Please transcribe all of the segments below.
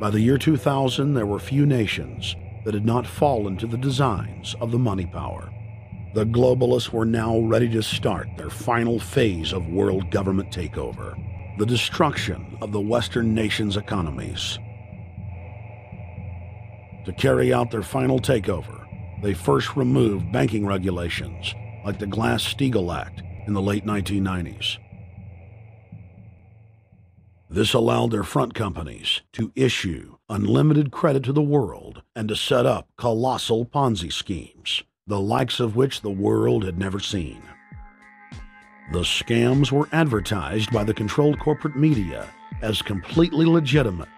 By the year 2000, there were few nations that had not fallen to the designs of the money power. The globalists were now ready to start their final phase of world government takeover, the destruction of the Western nations' economies. To carry out their final takeover, they first removed banking regulations like the Glass-Steagall Act in the late 1990s. This allowed their front companies to issue unlimited credit to the world and to set up colossal Ponzi schemes, the likes of which the world had never seen. The scams were advertised by the controlled corporate media as completely legitimate.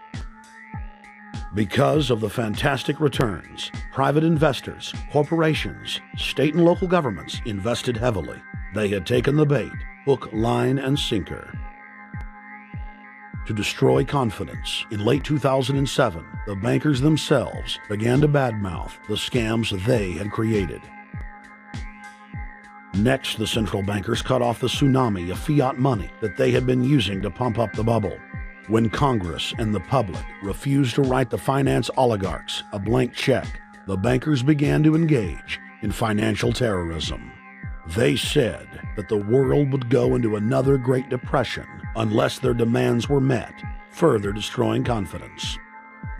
Because of the fantastic returns, private investors, corporations, state and local governments invested heavily. They had taken the bait, hook, line, and sinker. To destroy confidence, in late 2007, the bankers themselves began to badmouth the scams they had created. Next, the central bankers cut off the tsunami of fiat money that they had been using to pump up the bubble. When Congress and the public refused to write the finance oligarchs a blank check, the bankers began to engage in financial terrorism. They said that the world would go into another Great Depression unless their demands were met, further destroying confidence.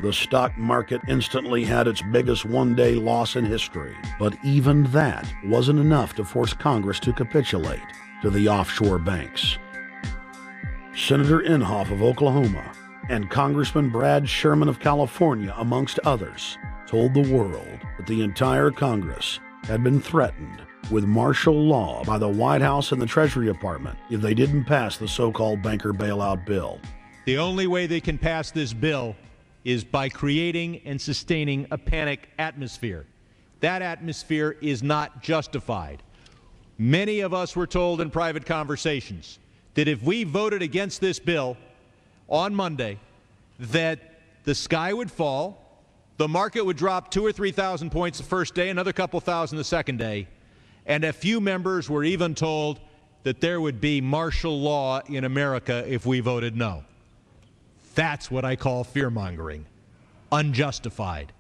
The stock market instantly had its biggest one-day loss in history, but even that wasn't enough to force Congress to capitulate to the offshore banks. Senator Inhofe of Oklahoma and Congressman Brad Sherman of California, amongst others, told the world that the entire Congress had been threatened with martial law by the White House and the Treasury Department if they didn't pass the so-called banker bailout bill. The only way they can pass this bill is by creating and sustaining a panic atmosphere. That atmosphere is not justified. Many of us were told in private conversations that if we voted against this bill on Monday, that the sky would fall, the market would drop 2,000 or 3,000 points the first day, another couple thousand the second day, and a few members were even told that there would be martial law in America if we voted no. That's what I call fear-mongering, unjustified.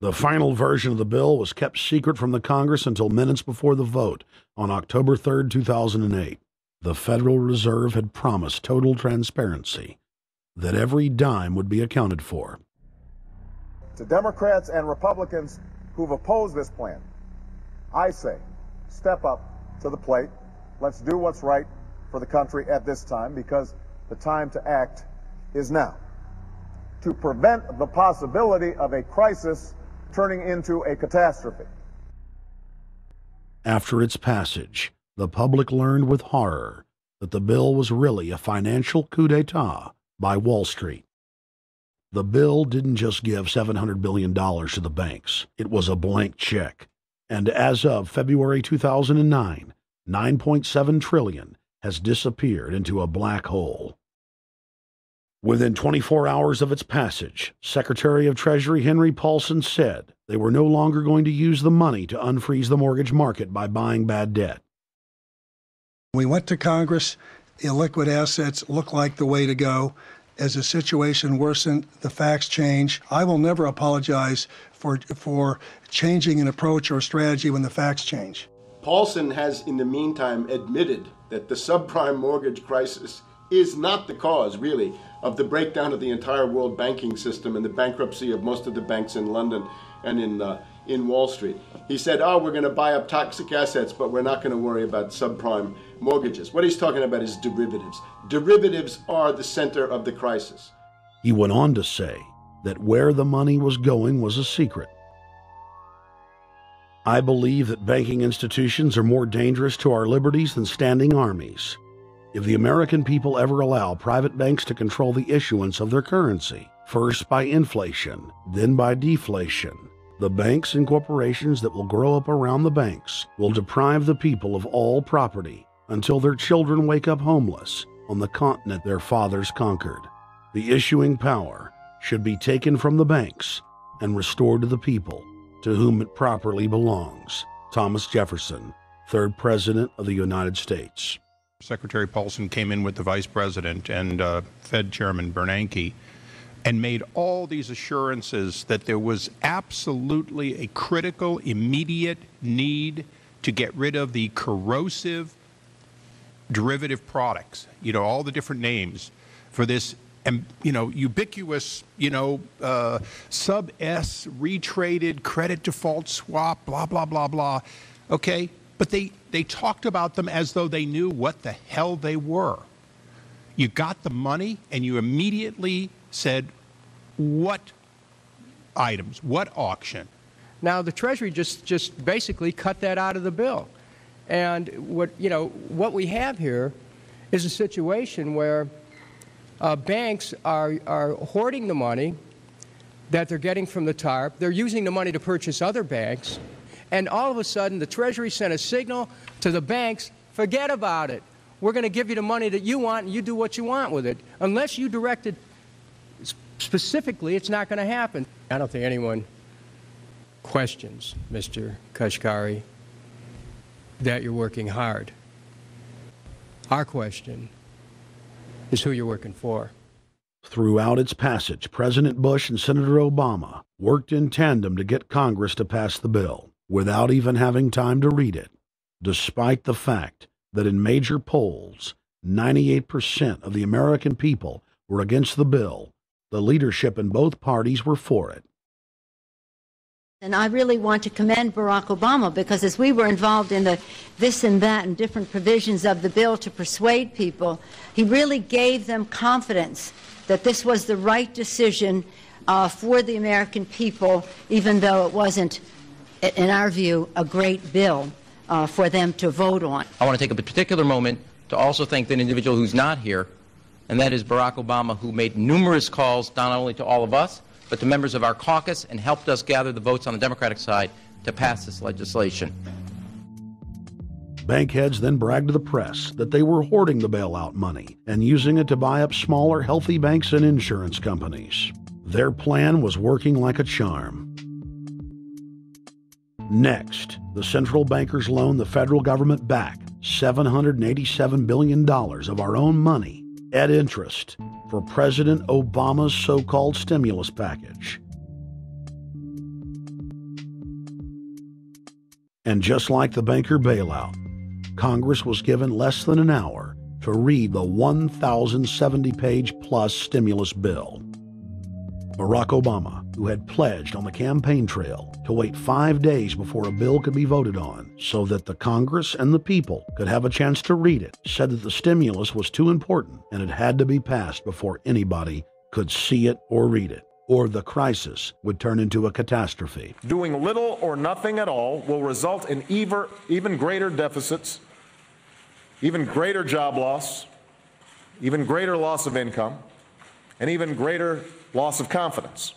The final version of the bill was kept secret from the Congress until minutes before the vote on October 3, 2008. The Federal Reserve had promised total transparency, that every dime would be accounted for. To Democrats and Republicans who've opposed this plan, I say, step up to the plate. Let's do what's right for the country at this time, because the time to act is now, to prevent the possibility of a crisis turning into a catastrophe. After its passage, the public learned with horror that the bill was really a financial coup d'etat by Wall Street. The bill didn't just give $700 billion to the banks. It was a blank check. And as of February 2009, $9.7 trillion has disappeared into a black hole. Within 24 hours of its passage, Secretary of Treasury Henry Paulson said they were no longer going to use the money to unfreeze the mortgage market by buying bad debt. We went to Congress. Illiquid assets looked like the way to go. As the situation worsened, the facts changed. I will never apologize for changing an approach or strategy when the facts change. Paulson has, in the meantime, admitted that the subprime mortgage crisis is not the cause, really, of the breakdown of the entire world banking system and the bankruptcy of most of the banks in London and in Wall Street. He said, oh, we're going to buy up toxic assets, but we're not going to worry about subprime mortgages. What he's talking about is derivatives. Derivatives are the center of the crisis. He went on to say that where the money was going was a secret. I believe that banking institutions are more dangerous to our liberties than standing armies. If the American people ever allow private banks to control the issuance of their currency, first by inflation, then by deflation, the banks and corporations that will grow up around the banks will deprive the people of all property until their children wake up homeless on the continent their fathers conquered. The issuing power should be taken from the banks and restored to the people to whom it properly belongs. Thomas Jefferson, 3rd President of the United States. Secretary Paulson came in with the Vice President and Fed Chairman Bernanke and made all these assurances that there was absolutely a critical, immediate need to get rid of the corrosive derivative products, you know, all the different names for this, and, you know, ubiquitous, you know, sub-S retraded credit default swap, blah, blah, blah, blah. Okay? But they talked about them as though they knew what the hell they were. You got the money and you immediately said, what items, what auction? Now, the Treasury just basically cut that out of the bill. And what, you know, what we have here is a situation where banks are hoarding the money that they're getting from the TARP. They're using the money to purchase other banks. And all of a sudden, the Treasury sent a signal to the banks, forget about it. We're going to give you the money that you want, and you do what you want with it. Unless you direct it specifically, it's not going to happen. I don't think anyone questions, Mr. Kashkari, that you're working hard. Our question is who you're working for. Throughout its passage, President Bush and Senator Obama worked in tandem to get Congress to pass the bill without even having time to read it, despite the fact that in major polls, 98% of the American people were against the bill. The leadership in both parties were for it. And I really want to commend Barack Obama, because as we were involved in the this and that and different provisions of the bill to persuade people, he really gave them confidence that this was the right decision for the American people, even though it wasn't, in our view, a great bill for them to vote on. I want to take a particular moment to also thank an individual who's not here, and that is Barack Obama, who made numerous calls not only to all of us, but to members of our caucus, and helped us gather the votes on the Democratic side to pass this legislation. Bank heads then bragged to the press that they were hoarding the bailout money and using it to buy up smaller, healthy banks and insurance companies. Their plan was working like a charm. Next, the central bankers loaned the federal government back $787 billion of our own money at interest for President Obama's so-called stimulus package. And just like the banker bailout, Congress was given less than an hour to read the 1,070-page-plus stimulus bill. Barack Obama, who had pledged on the campaign trail to wait 5 days before a bill could be voted on so that the Congress and the people could have a chance to read it, said that the stimulus was too important and it had to be passed before anybody could see it or read it, or the crisis would turn into a catastrophe. Doing little or nothing at all will result in even greater deficits, even greater job loss, even greater loss of income, and even greater loss of confidence.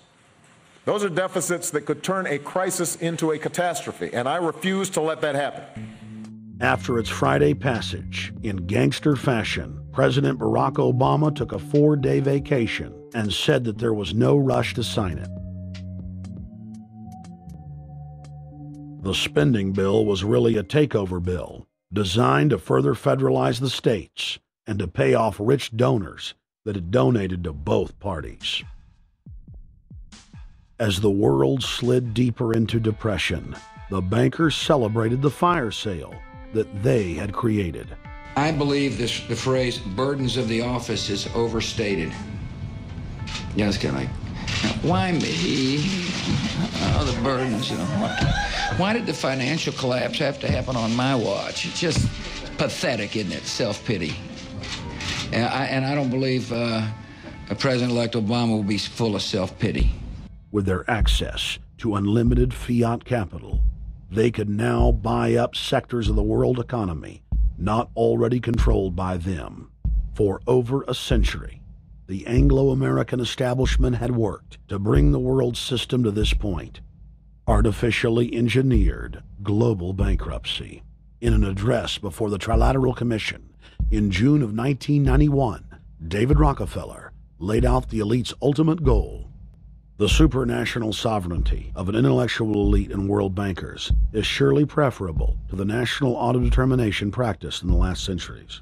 Those are deficits that could turn a crisis into a catastrophe, and I refuse to let that happen. After its Friday passage, in gangster fashion, President Barack Obama took a 4-day vacation and said that there was no rush to sign it. The spending bill was really a takeover bill designed to further federalize the states and to pay off rich donors that had donated to both parties. As the world slid deeper into depression, the bankers celebrated the fire sale that they had created. I believe the phrase "burdens of the office" is overstated. You know, it's kind of like, why me? Oh, the burdens, you know. Why did the financial collapse have to happen on my watch? It's just pathetic, isn't it? Self-pity. And I don't believe President-elect Obama will be full of self-pity. With their access to unlimited fiat capital, they could now buy up sectors of the world economy not already controlled by them. For over a century, the Anglo-American establishment had worked to bring the world system to this point. Artificially engineered global bankruptcy. In an address before the Trilateral Commission in June of 1991, David Rockefeller laid out the elite's ultimate goal. The supranational sovereignty of an intellectual elite and world bankers is surely preferable to the national autodetermination practiced in the last centuries.